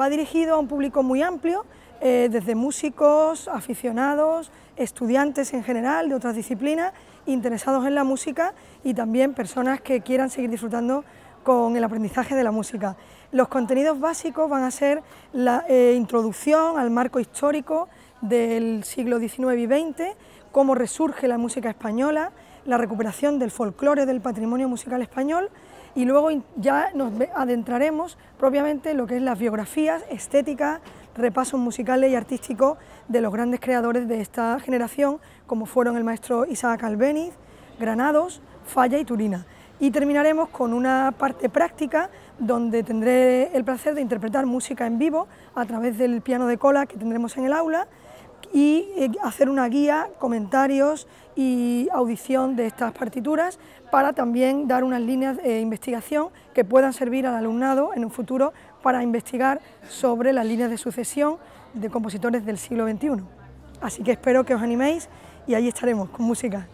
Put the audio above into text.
Va dirigido a un público muy amplio, desde músicos, aficionados, estudiantes en general de otras disciplinas, interesados en la música y también personas que quieran seguir disfrutando con el aprendizaje de la música. Los contenidos básicos van a ser la introducción al marco histórico del siglo XIX y XX, cómo resurge la música española, la recuperación del folclore del patrimonio musical español, y luego ya nos adentraremos propiamente en lo que es las biografías, estéticas, repasos musicales y artísticos de los grandes creadores de esta generación, como fueron el maestro Isaac Albéniz, Granados, Falla y Turina. Y terminaremos con una parte práctica donde tendré el placer de interpretar música en vivo a través del piano de cola que tendremos en el aula y hacer una guía, comentarios y audición de estas partituras para también dar unas líneas de investigación que puedan servir al alumnado en un futuro para investigar sobre las líneas de sucesión de compositores del siglo XXI. Así que espero que os animéis y ahí estaremos con música.